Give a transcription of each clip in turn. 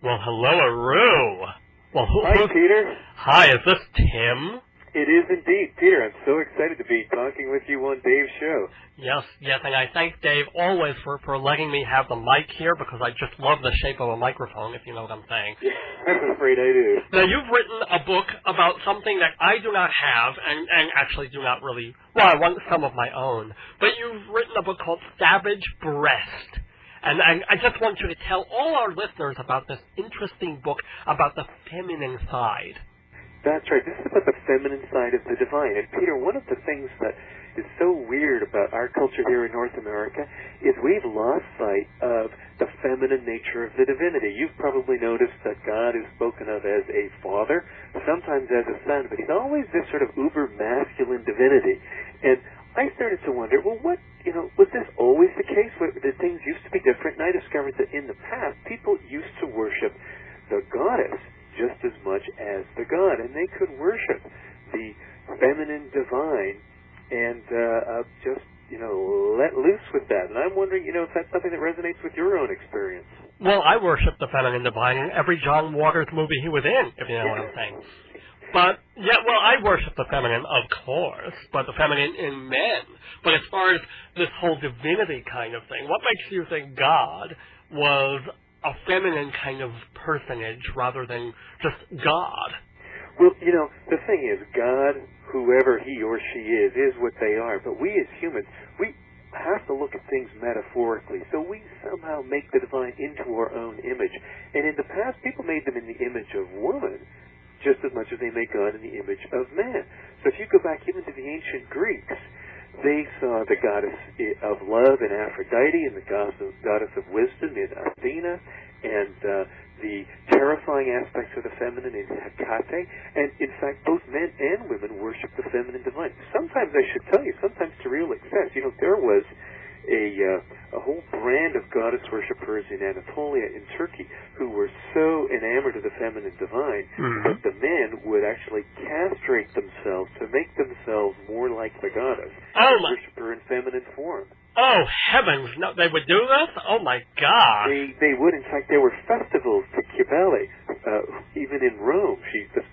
Well, hello-a-roo. Well, hi, Peter. Hi, is this Tim? It is indeed, Peter. I'm so excited to be talking with you on Dave's show. Yes, and I thank Dave always for letting me have the mic here, because I just love the shape of a microphone, if you know what I'm saying. I'm afraid I do. Now, you've written a book about something that I do not have, and actually do not really, well, I want some of my own, but you've written a book called Savage Breast. And I just want you to tell all our listeners about this interesting book about the feminine side. That's right. This is about the feminine side of the divine. And, Peter, one of the things that is so weird about our culture here in North America is we've lost sight of the feminine nature of the divinity. You've probably noticed that God is spoken of as a father, sometimes as a son, but he's always this sort of uber-masculine divinity. And I started to wonder, well, what, you know, was this always the case? Did things used to be different? And I discovered that in the past, people used to worship the goddess just as much as the god, and they could worship the feminine divine and just, you know, let loose with that. And I'm wondering, you know, if that's something that resonates with your own experience. Well, I worship the feminine divine in every John Waters movie he was in, if you know what I'm saying. But, yeah, well, I worship the feminine, of course, but the feminine in men. But as far as this whole divinity kind of thing, what makes you think God was a feminine kind of personage rather than just God? Well, you know, the thing is, God, whoever he or she is what they are. But we as humans, we have to look at things metaphorically. So we somehow make the divine into our own image. And in the past, people made them in the image of woman, just as much as they make God in the image of man. So if you go back even to the ancient Greeks, they saw the goddess of love in Aphrodite and the goddess of wisdom in Athena and the terrifying aspects of the feminine in Hecate. And, in fact, both men and women worship the feminine divine. Sometimes, I should tell you, sometimes to real excess. You know, there was a whole brand of goddess worshippers in Anatolia in Turkey who were so enamored of the feminine divine that the men would actually castrate themselves to make themselves more like the goddess and worship her in feminine form. Oh, heavens, no, they would do this? Oh, my God. They would. In fact, there were festivals to Cybele, even in Rome.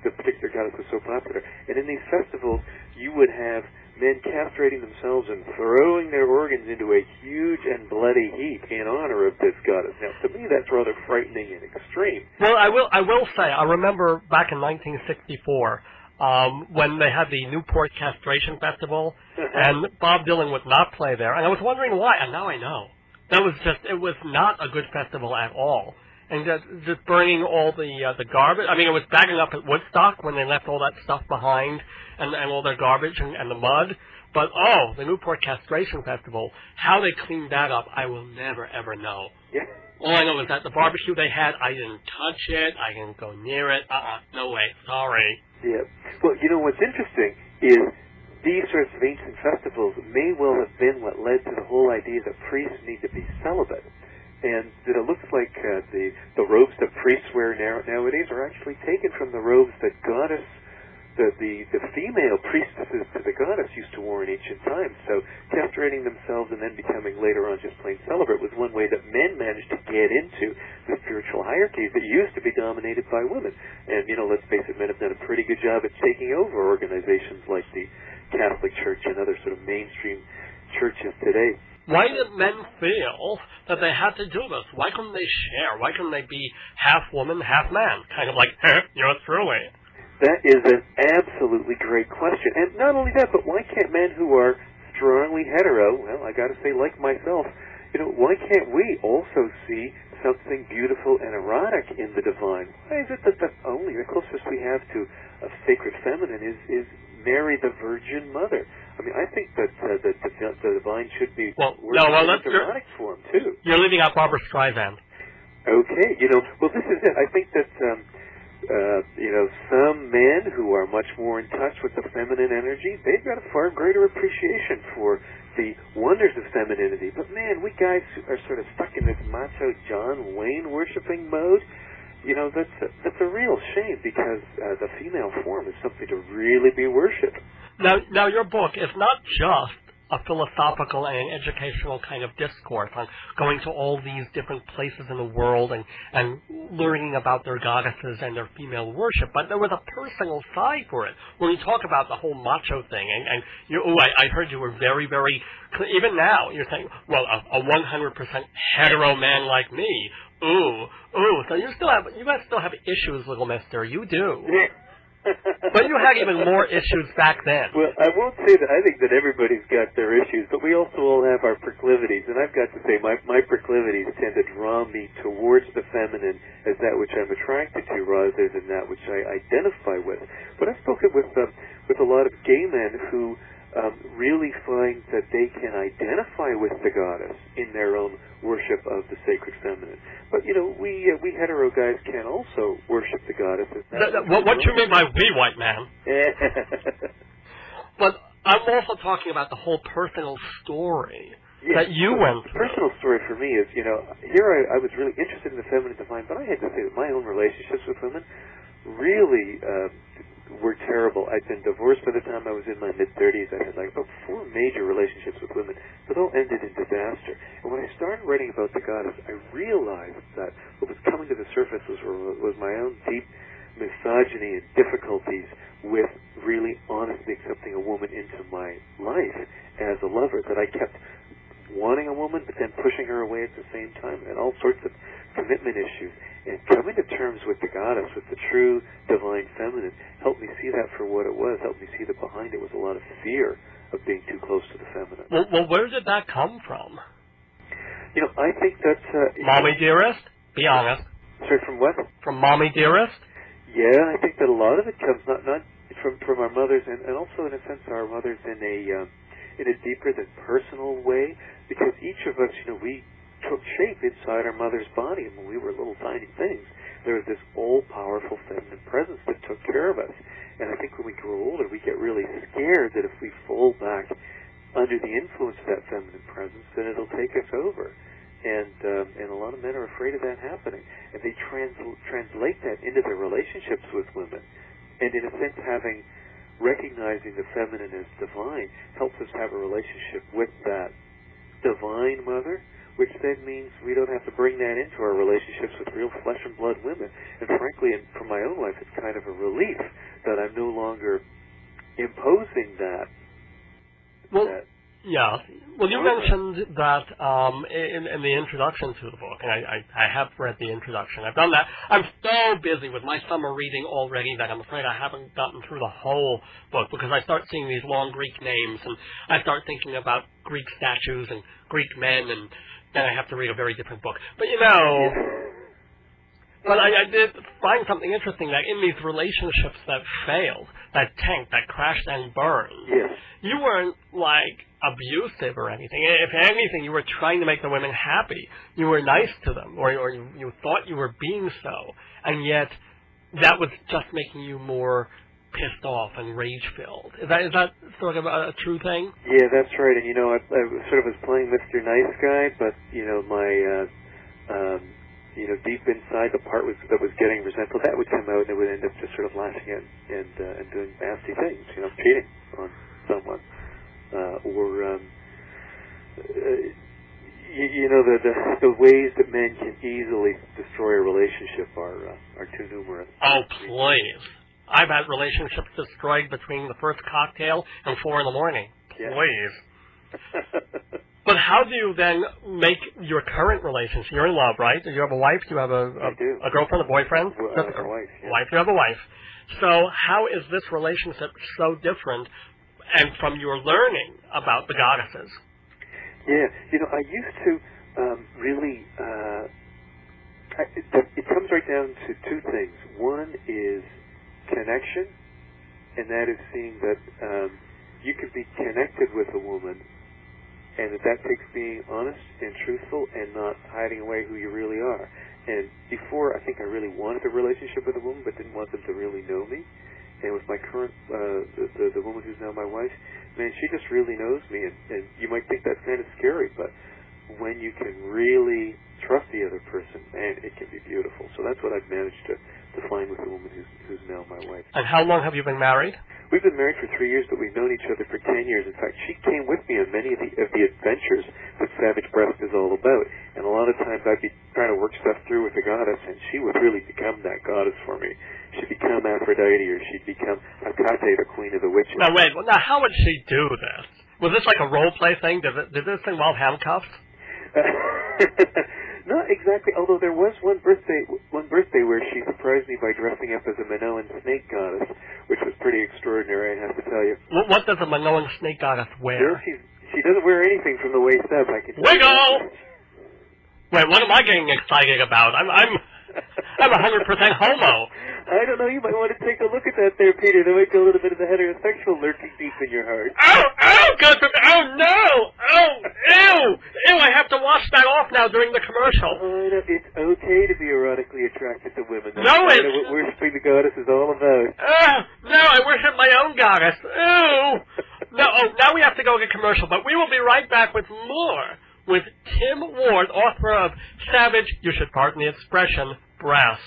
The particular goddess was so popular. And in these festivals, you would have men castrating themselves and throwing their organs into a huge and bloody heap in honor of this goddess. Now, to me, that's rather frightening and extreme. Well, I will say, I remember back in 1964 when they had the Newport Castration Festival, and Bob Dylan would not play there. And I was wondering why, and now I know. It was not a good festival at all. And just burning all the garbage. I mean, it was bagging up at Woodstock when they left all that stuff behind and all their garbage and the mud. But, oh, the Newport Castration Festival, how they cleaned that up, I will never, ever know. Yeah. All I know is that the barbecue they had, I didn't touch it. I didn't go near it. No way. Sorry. Yeah. Well, you know, what's interesting is these sorts of ancient festivals may well have been what led to the whole idea that priests need to be celibate. And it looks like the robes that priests wear nowadays are actually taken from the robes that the female priestesses to the goddess used to wear in ancient times. So castrating themselves and then becoming later on just plain celibate was one way that men managed to get into the spiritual hierarchies that used to be dominated by women. And, you know, let's face it, men have done a pretty good job at taking over organizations like the Catholic Church and other sort of mainstream churches today. Why did men feel that they had to do this? Why couldn't they share? Why couldn't they be half woman, half man? Kind of like, you're through it. That is an absolutely great question. And not only that, but why can't men who are strongly hetero, well, I got to say, like myself, you know, why can't we also see something beautiful and erotic in the divine? Why is it that the closest we have to a sacred feminine is Mary, the Virgin Mother? I mean, I think that the divine should be in erotic form, too. You're leaving out Barbara Streisand. Okay, you know, well, this is it. I think that, you know, some men who are much more in touch with the feminine energy, they've got a far greater appreciation for the wonders of femininity. But, man, we guys are sort of stuck in this macho John Wayne worshipping mode. You know, that's a real shame, because the female form is something to really be worshipped. Now, your book is not just a philosophical and educational kind of discourse on going to all these different places in the world and learning about their goddesses and their female worship, but there was a personal side for it. When you talk about the whole macho thing, and you, oh, I heard you were very, very, even now, you're saying, well, a 100% hetero man like me, ooh, ooh. So you guys still have issues, little mister. You do. Yeah. But you had even more issues back then. Well, I won't say that I think that everybody's got their issues, but we also all have our proclivities. And I've got to say, my proclivities tend to draw me towards the feminine as that which I'm attracted to rather than that which I identify with. But I've spoken with a lot of gay men who really find that they can identify with the goddess in their own worship of the sacred feminine. But, you know, we hetero guys can also worship the goddess. What you mean by we, white man? But I'm also talking about the whole personal story that you went through. The personal story for me is, you know, here I was really interested in the feminine divine, but I had to say that my own relationships with women really were terrible. I'd been divorced by the time I was in my mid-30s. I had like about 4 major relationships with women, but all ended in disaster. And when I started writing about the goddess, I realized that what was coming to the surface was my own deep misogyny and difficulties with really honestly accepting a woman into my life as a lover, that I kept wanting a woman but then pushing her away at the same time, and all sorts of commitment issues. And coming to terms with the goddess, with the true divine feminine, helped me see that for what it was, helped me see that behind it was a lot of fear of being too close to the feminine. Well, where did that come from? You know, I think that... Mommy Dearest? Be honest. Sorry, from what? From Mommy Dearest? Yeah, I think that a lot of it comes not from our mothers, and also in a sense our mothers in a deeper than personal way, because each of us, you know, we took shape inside our mother's body, and when we were little tiny things, there was this all-powerful feminine presence that took care of us. And I think when we grow older, we get really scared that if we fall back under the influence of that feminine presence, then it'll take us over. And a lot of men are afraid of that happening. And they translate that into their relationships with women. And in a sense, recognizing the feminine as divine helps us have a relationship with that divine mother, which then means we don't have to bring that into our relationships with real flesh and blood women. And frankly, for my own life, it's kind of a relief that I'm no longer imposing that. Well, yeah. Well, you mentioned that in the introduction to the book, and I have read the introduction. I've done that. I'm so busy with my summer reading already that I'm afraid I haven't gotten through the whole book, because I start seeing these long Greek names, and I start thinking about Greek statues and Greek men, and then I have to read a very different book. But, you know, but I did find something interesting, that in these relationships that failed, that tanked, that crashed and burned, you weren't, like, abusive or anything. If anything, you were trying to make the women happy. You were nice to them, or you thought you were being so, and yet that was just making you more pissed off and rage-filled. Is that sort of a true thing? Yeah, that's right. And, you know, I sort of was playing Mr. Nice Guy, but, you know, my, you know, deep inside the part that was getting resentful, that would come out and it would end up just sort of lashing out and doing nasty things, you know, cheating on someone. You know, the ways that men can easily destroy a relationship are too numerous. Oh, please. I've had relationships destroyed between the first cocktail and 4 in the morning. Please. Yeah. But how do you then make your current relationship? You're in love, right? You have a wife? You have a girlfriend, a boyfriend? Well, I have a wife, yeah. You have a wife. So how is this relationship so different and from your learning about the goddesses? Yeah. You know, I used to really... it comes right down to 2 things. One is connection, and that is seeing that you can be connected with a woman, and that takes being honest and truthful and not hiding away who you really are. And before, I think I really wanted a relationship with a woman but didn't want them to really know me. And with my current, the woman who's now my wife, man, she just really knows me. And you might think that's kind of scary, but when you can really trust the other person, man, it can be beautiful. So that's what I've managed to find with the woman who's now my wife. And how long have you been married? We've been married for 3 years, but we've known each other for 10 years. In fact, she came with me on many of the adventures that Savage Breast is all about. And a lot of times I'd be trying to work stuff through with the goddess, and she would really become that goddess for me. She'd become Aphrodite, or she'd become Hecate, the queen of the witches. Now, wait. Now, how would she do this? Was this like a role-play thing? Did this thing involve handcuffs? Not exactly, although there was one birthday where she surprised me by dressing up as a Minoan snake goddess, which was pretty extraordinary, I have to tell you. What does a Minoan snake goddess wear? Sure, she doesn't wear anything from the waist up. I can Wiggle! Wait, what am I getting excited about? I'm 100% homo. I don't know. You might want to take a look at that there, Peter. There might be a little bit of the heterosexual lurking deep in your heart. Oh, ew, I have to wash that off now during the commercial. Oh, it's okay to be erotically attracted to women. That's what worshiping the goddess is all about. No, I worship my own goddess. Ew. Now we have to go to commercial, but we will be right back with more with Tim Ward, author of Savage, you should pardon the expression, Breast.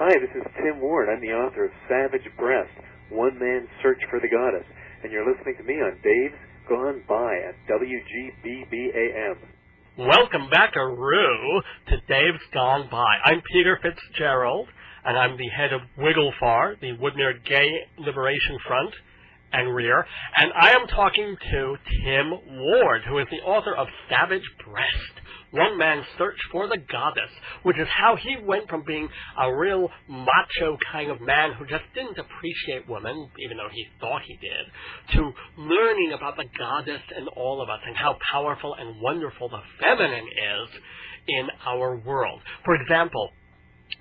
Hi, this is Tim Ward. I'm the author of Savage Breast, One Man's Search for the Goddess. And you're listening to me on Dave's Gone By at WGBBAM. Welcome back, Aru, to Dave's Gone By. I'm Peter Fitzgerald, and I'm the head of Wigglefar, the Woodmere Gay Liberation Front and Rear. And I am talking to Tim Ward, who is the author of Savage Breast, One Man's Search for the Goddess, which is how he went from being a real macho kind of man who just didn't appreciate women, even though he thought he did, to learning about the goddess in all of us and how powerful and wonderful the feminine is in our world. For example,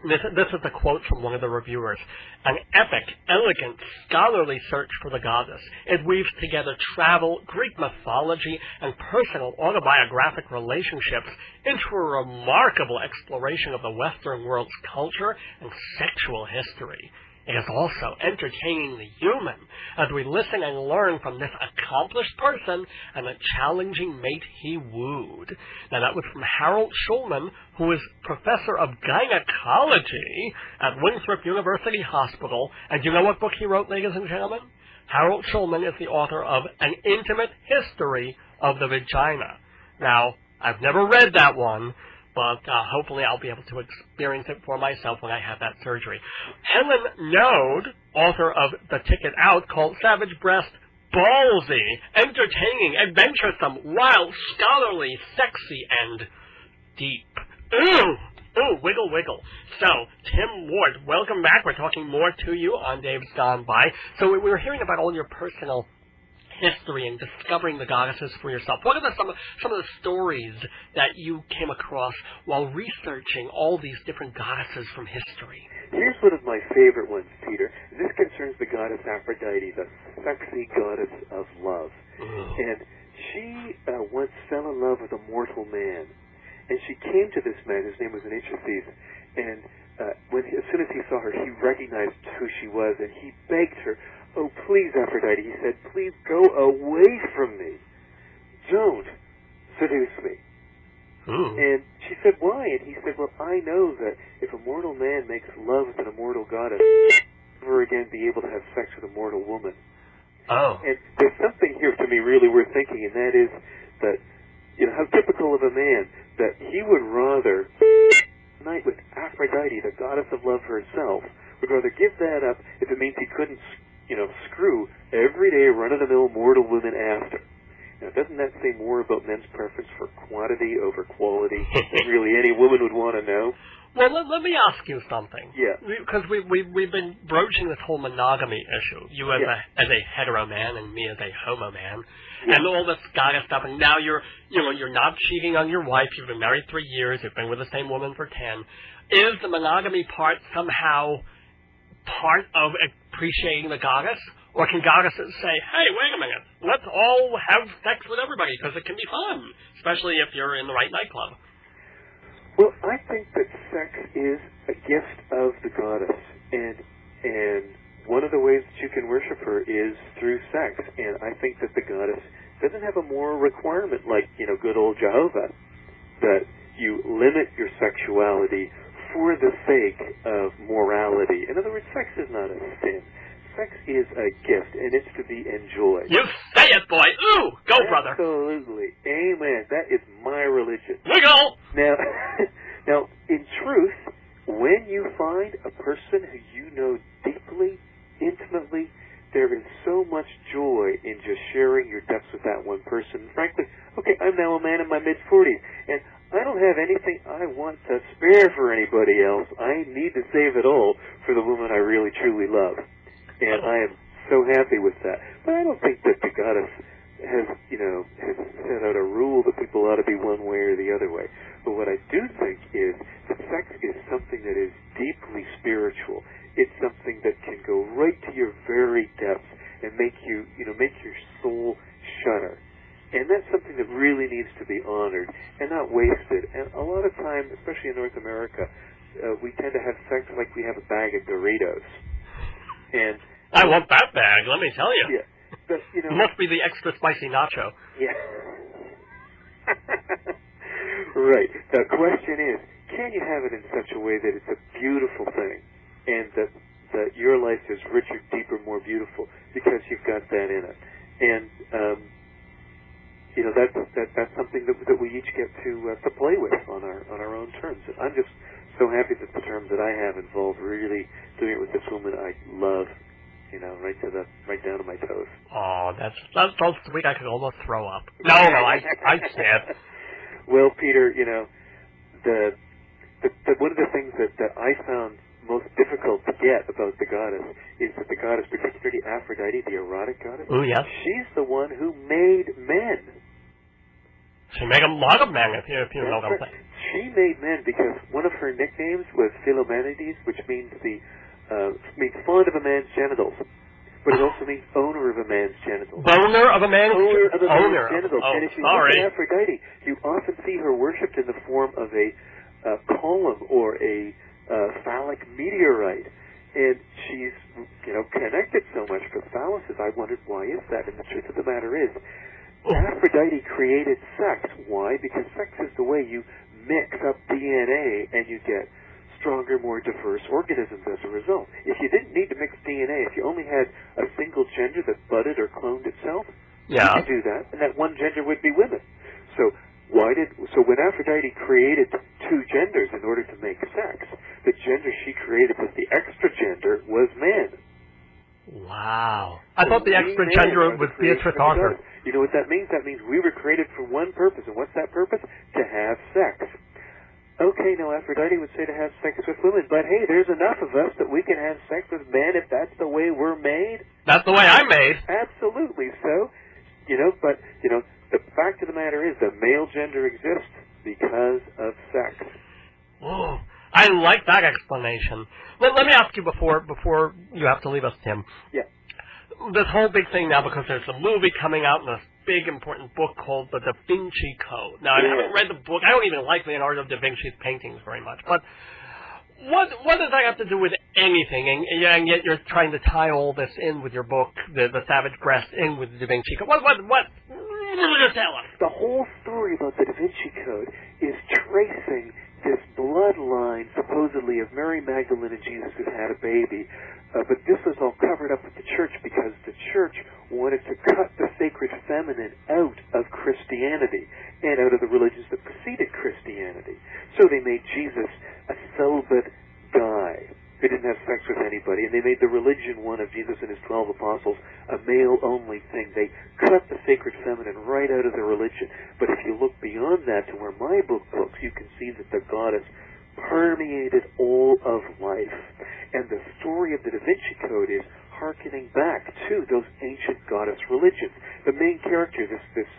this is a quote from one of the reviewers. An epic, elegant, scholarly search for the goddess. It weaves together travel, Greek mythology, and personal autobiographic relationships into a remarkable exploration of the Western world's culture and sexual history. It is also entertaining the human as we listen and learn from this accomplished person and the challenging mate he wooed. Now, that was from Harold Schulman, who is professor of gynecology at Winthrop University Hospital. And you know what book he wrote, ladies and gentlemen? Harold Schulman is the author of An Intimate History of the Vagina. Now, I've never read that one, but hopefully I'll be able to experience it for myself when I have that surgery. Helen Node, author of The Ticket Out, called Savage Breast ballsy, entertaining, adventuresome, wild, scholarly, sexy, and deep. Ooh! Ooh, wiggle, wiggle. So, Tim Ward, welcome back. We're talking more to you on Dave's Gone By. So we were hearing about all your personal history and discovering the goddesses for yourself. What are some of the stories that you came across while researching all these different goddesses from history? Here's one of my favorite ones, Peter. This concerns the goddess Aphrodite, the sexy goddess of love. Oh. And she once fell in love with a mortal man. And she came to this man, his name was Anchises, and as soon as he saw her, he recognized who she was, and he begged her, "Oh, please, Aphrodite," he said, "please go away from me. Don't seduce me." Ooh. And she said, "Why?" And he said, "Well, I know that if a mortal man makes love with an immortal goddess, he'll never again be able to have sex with a mortal woman." Oh. And there's something here to me really worth thinking, and that is that, you know, how typical of a man that he would rather night with Aphrodite, the goddess of love herself, would rather give that up if it means he couldn't, you know, screw everyday run-of-the-mill mortal women after. Now, doesn't that say more about men's preference for quantity over quality than really any woman would want to know? Well, let me ask you something. Yeah. Because we've been broaching this whole monogamy issue. You as a hetero man and me as a homo man, and all this kind of stuff. And now you're not cheating on your wife. You've been married 3 years. You've been with the same woman for 10. Is the monogamy part somehow part of appreciating the goddess? Or can goddesses say, "Hey, wait a minute, let's all have sex with everybody because it can be fun, especially if you're in the right nightclub"? Well, I think that sex is a gift of the goddess, and one of the ways that you can worship her is through sex. And I think that the goddess doesn't have a moral requirement like, you know, good old Jehovah, that you limit your sexuality for the sake of morality. In other words, sex is not a sin. sex is a gift, and it's to be enjoyed. You say it, boy. Ooh, go, brother. Absolutely. Amen. That is my religion. Wiggle! Now, in truth, when you find a person who you know deeply, intimately, there is so much joy in just sharing your depths with that one person. Frankly, okay, I'm now a man in my mid-40s, and I don't have anything I want to spare for anybody else. I need to save it all for the woman I really, truly love. And I am so happy with that. But I don't think that the goddess has set out a rule that people ought to be one way or the other way. But what I do think is that sex is something that is deeply spiritual. It's something that can go right to your very depths and make your soul shudder. And that's something that really needs to be honored and not wasted. And a lot of times, especially in North America, we tend to have sex like we have a bag of Doritos. And I want that bag, let me tell you. Yeah, but, must be the extra spicy nacho. Yeah. Right. The question is, can you have it in such a way that it's a beautiful thing and that your life is richer, deeper, more beautiful because you've got that in it? And that's something that we each get to play with on our own terms. And I'm just so happy that the terms that I have involve really doing it with this woman I love, right down to my toes. Oh, that's so sweet. I could almost throw up. No, I can't. Well, Peter, the one of the things that I found most difficult to get about the goddess is that the goddess, particularly Aphrodite, the erotic goddess, oh, yeah, she's the one who made men. She made a lot of men, if you know what I'm saying. She made men because one of her nicknames was Philomenides, which means fond of a man's genitals, but it also means owner of a man's genitals. Boner of a man's genitals. Owner of a man's genitals. Oh, and if you look at Aphrodite, you often see her worshipped in the form of a column or a phallic meteorite, and she's connected so much for phalluses. I wondered, why is that? And the truth of the matter is, Aphrodite created sex. Why? Because sex is the way you mix up DNA and you get stronger, more diverse organisms as a result. If you didn't need to mix DNA, if you only had a single gender that budded or cloned itself, you could do that, and that one gender would be women. So when Aphrodite created two genders in order to make sex, the gender she created with the extra gender was man. Wow. I thought the extra gender was Beatrice Arthur. You know what that means? That means we were created for one purpose. And what's that purpose? To have sex. Okay, now Aphrodite would say to have sex with women, but hey, there's enough of us that we can have sex with men if that's the way we're made. That's the way I'm made. Absolutely. So, the fact of the matter is the male gender exists because of sex. Whoa, I like that explanation. Let me ask you before you have to leave us, Tim. Yeah. This whole big thing now, because there's a movie coming out and a big important book called the Da Vinci Code. Now, I haven't read the book. I don't even like Leonardo da Vinci's paintings very much, but what does that have to do with anything? And yet you're trying to tie all this in with your book, the Savage Breast, in with the Da Vinci Code. What? The whole story about the Da Vinci Code is tracing this bloodline, supposedly, of Mary Magdalene and Jesus who had a baby. But this was all covered up with the church because the church wanted to cut the sacred feminine out of Christianity and out of the religions that preceded Christianity. So they made Jesus a celibate guy who didn't have sex with anybody, and they made the religion one of Jesus and his 12 apostles a male-only thing. They cut the sacred feminine right out of the religion. But if you look beyond that to where my book looks, you can see that the goddess permeated all of life. And the story of the Da Vinci Code is hearkening back to those ancient goddess religions. The main character, this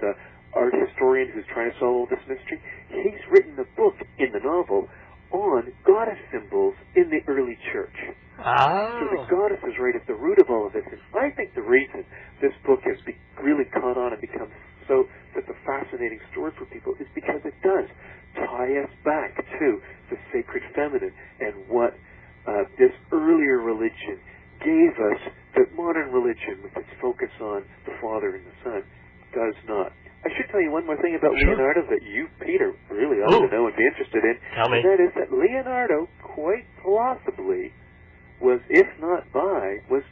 art historian who's trying to solve all this mystery, he's written a book in the novel on goddess symbols in the early church. Oh. So the goddess is right at the root of all of this. And I think the reason this book has really caught on and become so such a fascinating story for people is because it does tie us back to the sacred feminine and what this earlier religion gave us that modern religion, with its focus on the Father and the Son, does not. I should tell you one more thing about Leonardo that you, Peter, really ought to know and be interested in. Tell me. And that is that Leonardo, quite possibly, was, if not by, was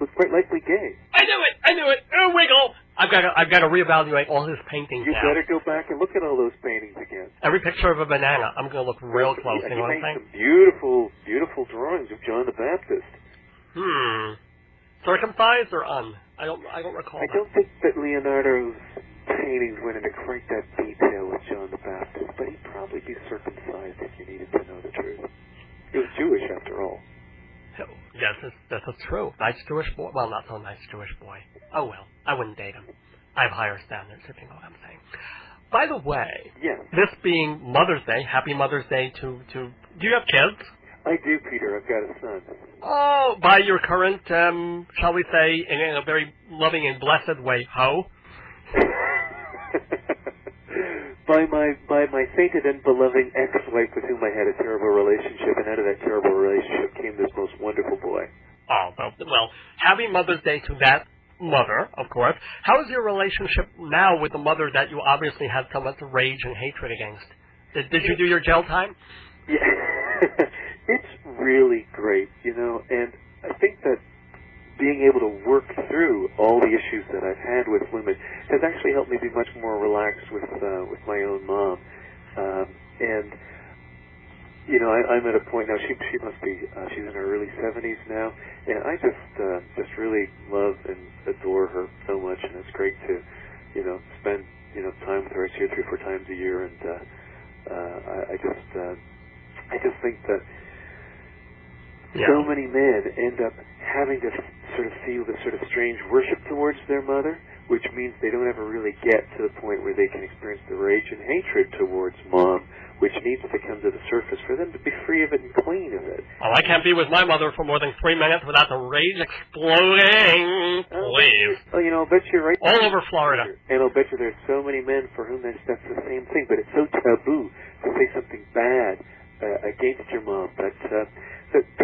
was quite likely gay. I knew it. Oh, Wiggle! I've got to reevaluate all his paintings. You now. Better go back and look at all those paintings again. Every picture of a banana, I'm going to look real close. You know what I'm saying? Some beautiful, beautiful drawings of John the Baptist. Circumcised or un? I don't recall. I don't think that Leonardo's paintings went into quite that detail with John the Baptist, but he'd probably be circumcised if you needed to know the truth. He was Jewish, after all. Yes, that's true. Nice Jewish boy. Well, not so nice Jewish boy. Oh, well, I wouldn't date him. I have higher standards, if you know what I'm saying. By the way, yes. This being Mother's Day, happy Mother's Day to... Do you have kids? I do, Peter. I've got a son. Oh, by your current, shall we say, in a very loving and blessed way, ho? By my sainted and beloved ex-wife with whom I had a terrible relationship, and out of that terrible relationship came this most wonderful boy. Oh, well, happy Mother's Day to that mother, of course. How is your relationship now with the mother that you obviously had so much rage and hatred against? Did you do your jail time? Yeah. It's really great, you know, and I think that being able to work through all the issues that I've had with women has actually helped me be much more relaxed with my own mom. And, you know, I'm at a point now, she must be, she's in her early 70s now, and I just really love and adore her so much, and it's great to, you know, spend, you know, time with her. I see her 3 or 4 times a year, and I just think that so many men end up having to sort of feel this sort of strange worship towards their mother, which means they don't ever really get to the point where they can experience the rage and hatred towards mom, which needs to come to the surface for them to be free of it and clean of it. Oh, I can't be with my mother for more than 3 minutes without the rage exploding. Please. Oh, you know, I'll bet you're right. All over Florida. And I'll bet you there's so many men for whom that's the same thing, but it's so taboo to say something bad against your mom, but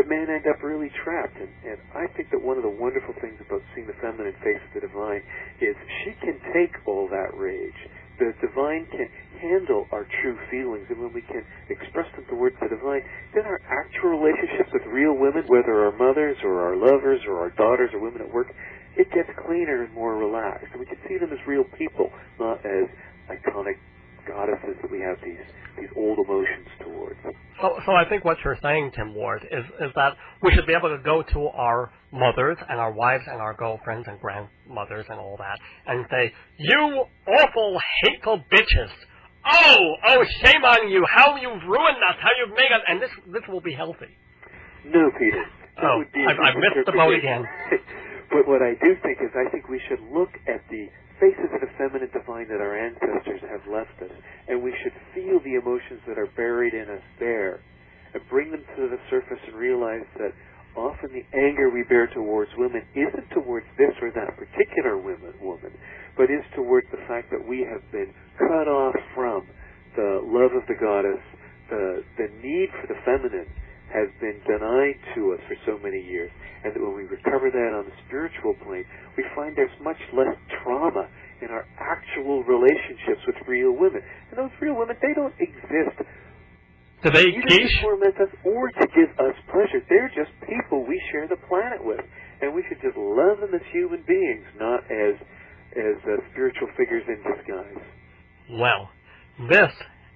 men end up really trapped, and I think that one of the wonderful things about seeing the feminine face of the divine is she can take all that rage. The divine can handle our true feelings, and when we can express them towards the divine, then our actual relationships with real women, whether our mothers or our lovers or our daughters or women at work, it gets cleaner and more relaxed, and we can see them as real people, not as iconic goddesses that we have these old emotions towards. So I think what you're saying, Tim Ward, is that we should be able to go to our mothers and our wives and our girlfriends and grandmothers and all that and say, "You awful, hateful bitches! Oh, shame on you! How you've ruined us! How you've made us!" And this will be healthy. No, Peter. Oh, I've missed the boat again. But what I do think is, I think we should look at the faces of the feminine divine that our ancestors have left us, and we should feel the emotions that are buried in us there and bring them to the surface and realize that often the anger we bear towards women isn't towards this or that particular woman, but is towards the fact that we have been cut off from the love of the goddess. The need for the feminine has been denied to us for so many years, and that when we recover that on the spiritual plane, we find there's much less trauma in our actual relationships with real women. And those real women, they don't exist to torment us or to give us pleasure. They're just people we share the planet with, and we should just love them as human beings, not as spiritual figures in disguise. Well, this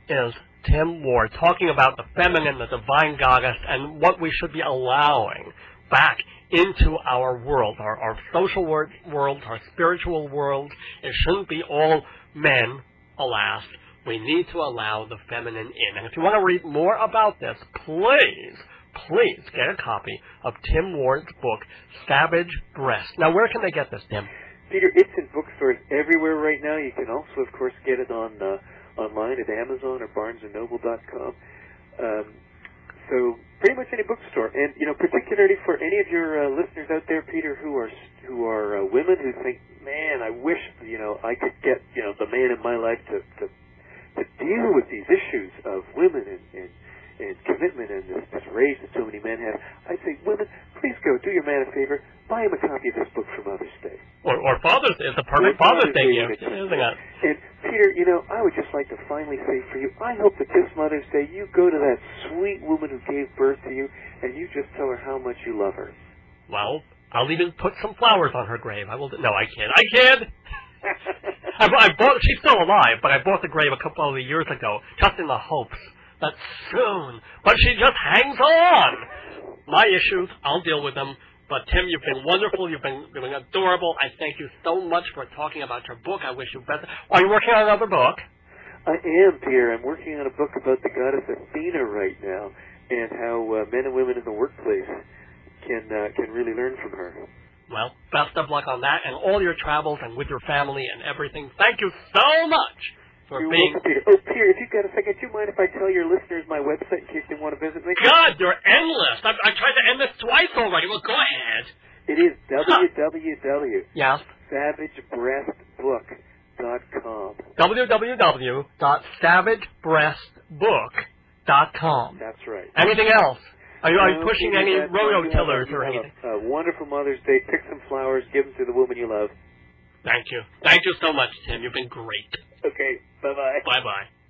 is Tim Ward talking about the feminine, the divine goddess, and what we should be allowing back into our world, our social world, our spiritual world. It shouldn't be all men, alas. We need to allow the feminine in. And if you want to read more about this, please get a copy of Tim Ward's book, Savage Breast. Now, where can they get this, Tim? Peter, it's in bookstores everywhere right now. You can also, of course, get it on online at Amazon or BarnesandNoble.com. So pretty much any bookstore, and you know, particularly for any of your listeners out there, Peter, who are women who think, man, I wish, you know, I could get, you know, the man in my life to deal with these issues of women and commitment and this rage that so many men have. I'd say, women, please go do your man a favor, buy him a copy of this book for Mother's Day. Or Father's Day. It's a perfect Father's Day gift, isn't it? And Peter, you know, I would just like to finally say for you, I hope that this Mother's Day you go to that sweet woman who gave birth to you and you just tell her how much you love her. Well, I'll even put some flowers on her grave. I will. No, I can't. I can't. She's still alive, but I bought the grave a couple of years ago, just in the hopes that soon. But she just hangs on. My issues, I'll deal with them. But Tim, you've been wonderful. You've been adorable. I thank you so much for talking about your book. I wish you best. Are you working on another book? I am, Peter. I'm working on a book about the goddess Athena right now, and how men and women in the workplace can really learn from her. Well, best of luck on that and all your travels and with your family and everything. Thank you so much for being... Welcome, Peter. Oh, Peter, if you've got a second, do you mind if I tell your listeners my website in case they want to visit me? God, you're endless. I tried to end this twice already. Well, go ahead. It is www.savagebreastbook.com. www.savagebreastbook.com. That's right. Anything else? Are you pushing any rodeo tillers or anything? A wonderful Mother's Day. Pick some flowers. Give them to the woman you love. Thank you. Thank you so much, Tim. You've been great. Okay. Bye-bye. Bye-bye.